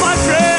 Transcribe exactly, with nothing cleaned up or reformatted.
my friend.